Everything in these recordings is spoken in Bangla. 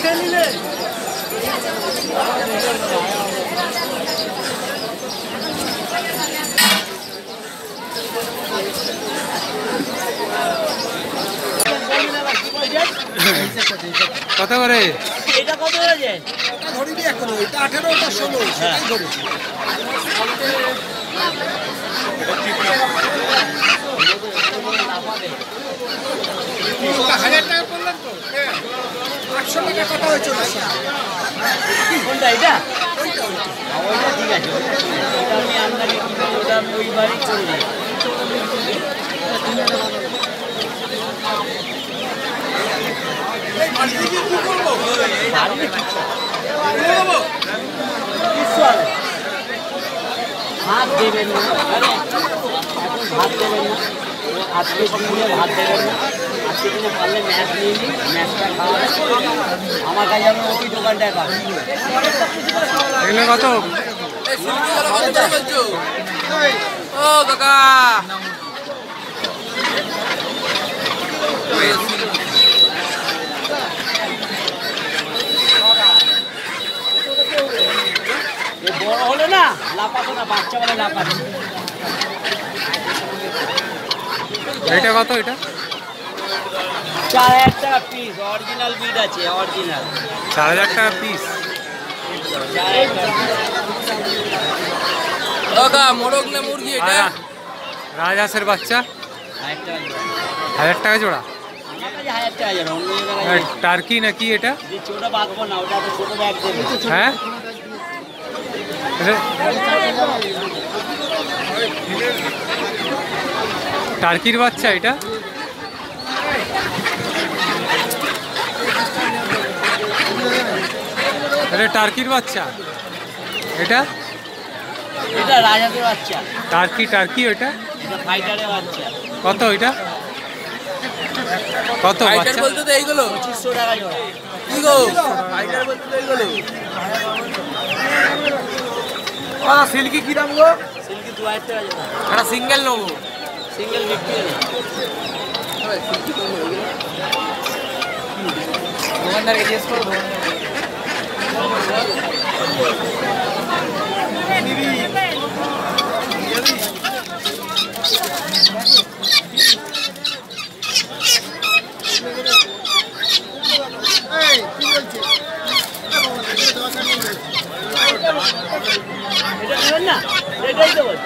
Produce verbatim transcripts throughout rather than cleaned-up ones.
কত করে এটা কত হয়েছে ধরি দি এখন এটা আঠারো টা ষোলো সেটাই ধরেছি হাজার টাকা বললাম তো হ্যাঁ আটশো টাকা কথা হয়েছিল কোনটা এটা ওইটা ওইটা ঠিক আছে এটা আমি আমদানি করব ওটা আমি ওই বাড়ি করে দিই ماشي دي كوكو عارف كوكو السؤال هات ديبن انا هات ديبن আজকে দিনে ভাত দেবেন আজকে দিনে পারলে ম্যাচ নিয়ে নিন ম্যাচটা খাওয়া আমার কাছে আমি ওই দোকানটায় পাবো এগুলো কত ও কাকা বড় না লাপাতো না বাচ্চা বলে লাপাতো এটা কত এটা চার হাজার টাকা পিস অরিজিনাল বিড আছে অরিজিনাল চার হাজার টাকা পিস দাদা মোরগ না মুরগি এটা রাজাসের বাচ্চা হাজার টাকা জোড়া হাজার টাকা জোড়া অন্য টার্কি নাকি এটা ছোট বাঁধবো না ওটা ছোট ব্যাগ দেবে হ্যাঁ টার্কির বাচ্চা এটা আরে টার্কির বাচ্চা এটা এটা রাজাদের বাচ্চা টার্কি টার্কি এটা এটা ফাইটারের বাচ্চা কত এটা কত বাচ্চা ফাইটার বলতে তো এইগুলো পঁচিশশো টাকা জোড়া কি গো ফাইটার বলতে তো এইগুলো আ সিল্কি কি দাম গো সিল্কি দুই হাজার টাকা এটা সিঙ্গেল লোগো সিঙ্গেল বিক্রি করে আরে সিল্কি তো হয়ে গেল দোকানদার কে জিজ্ঞেস করো নিবি এই কি বলছিস এটা শুন না এটাই তো বল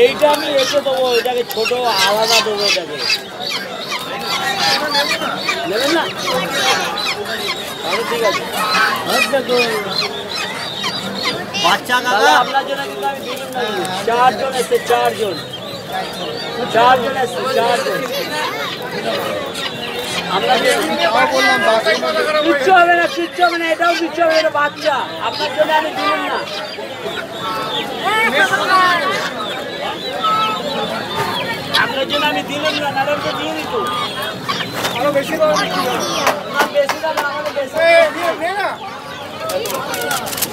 এইটা আমি এসে দেবো এটাকে ছোট আলাদা দেবো এটাকে নেবেন না তাহলে ঠিক আছে বাচ্চা কাকা আপনার জন্য কিন্তু আমি চার জন আছে চার জন চার জন আছে চার জন আমরা যে টাকা বললাম কিচ্ছু হবে না কিচ্ছু হবে না এটাও কিচ্ছু হবে এটা বাচ্চা আপনার জন্য আমি দিলাম না আপনার জন্য আমি দিলাম না নারায়ণকে দিয়ে দিত আরো বেশি দাম বেশি দাম আমাদের বেশি নে না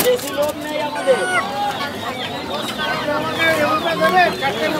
বেশি লোভ নেই আমাদের চারজনকে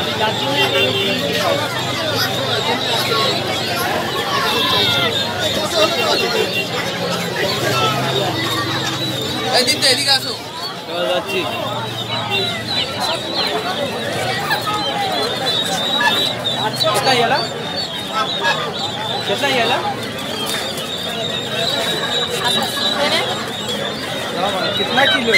আমি যাচ্ছি দিতে এদিকে আসো যাচ্ছি कितना ये ला? कितना ये ला? कितना किलो?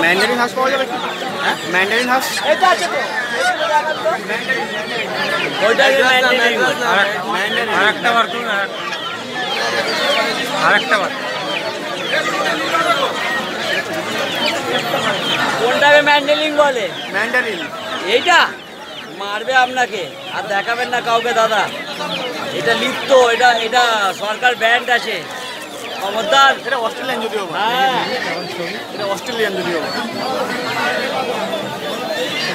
मैंडेरिन हाउस पाओगे भाई मैंडेरिन हाउस ऐसा अच्छा तो मैंडेरिन मैंडेरिन मैंडेरिन आरक्ता वर्क तू ना आरक्ता वर्क कौन टाइप मैंडेरिन बोले मैंडेरिन ये क्या मार बे आपना के आप देखा बे ना काउंगे दादा इटा लिप्तो इटा इटा सरकार बैंड आचे अमदार तेरे ऑस्ट्रेलियन जुड़ी होगा तेरे ऑस्ट्रेलियन जुड़ी होगा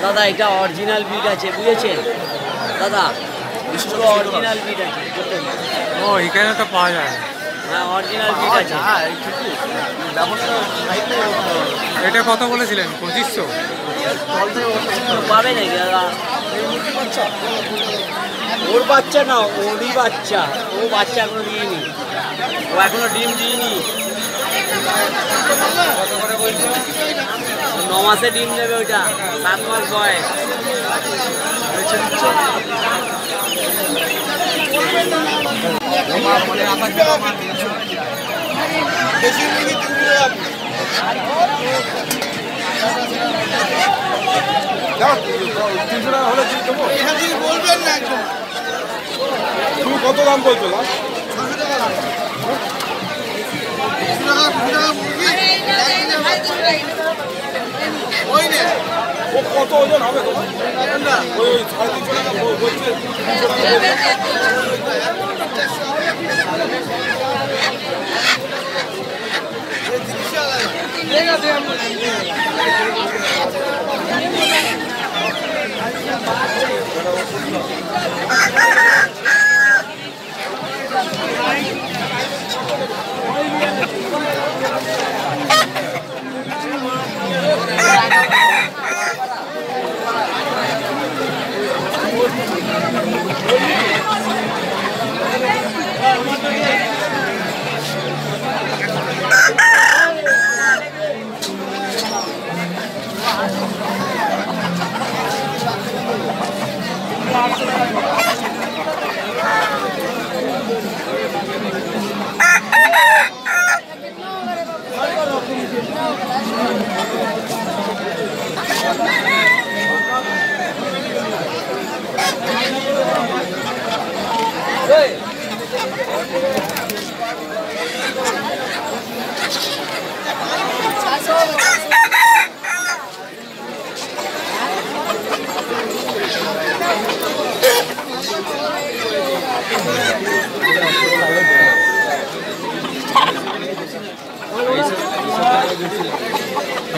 दादा इका ओरिजिनल बीट आचे बुझे चे दादा इसको ओरिजिनल बीट आचे ओ इका ना तो पाँच है हाँ ओरिजिनल बीट आचे हाँ ठीक इटे कौन तो बोले सिलेन कोशिशो बाबे नहीं क्या दादा और बच्चा ना ओली बच्चा वो बच्चा को नहीं वाकुनो डीम दी नहीं। नौवां से डीम ले बेटा, सात मास बॉय। क्या? तीसरा होले चीज़ तो बोल। यहाँ चीज़ बोल भी नहीं तो। तू कौन-कौन काम बोल चला?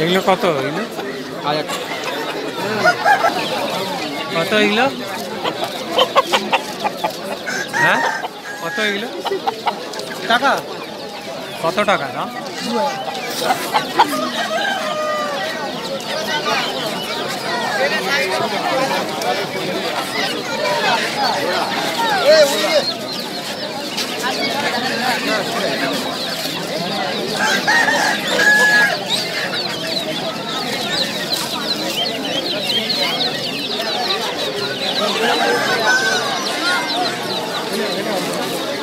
इगलो कतो इगलो आया कतो इगलो हाँ कतो इगलो टाका कतो टाका ना ए उन्हें Thank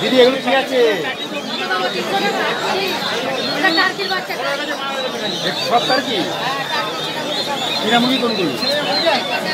দিদি এগুলো ঠিক আছে সব তার কি কিরামুখী কোনগুলো